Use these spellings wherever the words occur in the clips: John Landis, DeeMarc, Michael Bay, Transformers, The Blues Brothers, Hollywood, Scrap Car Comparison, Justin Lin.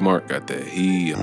DeeMarc got that heat.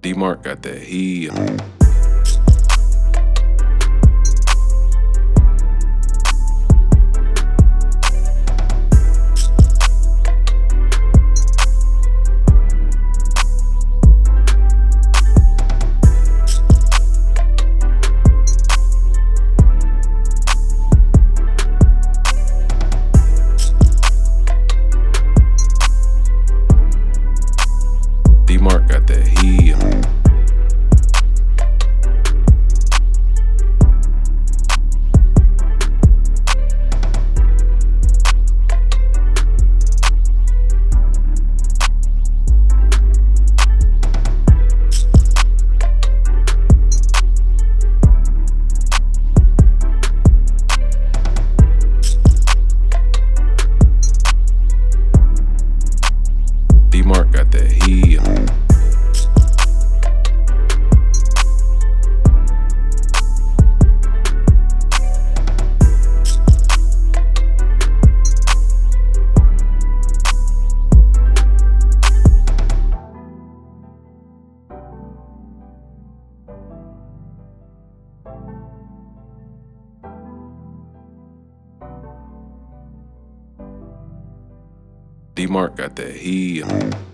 DeeMarc got that heat. DeeMarc got that heat. DeeMarc got that heat. DeeMarc got that heat. DeeMarc got that heat. DeeMarc got that heat.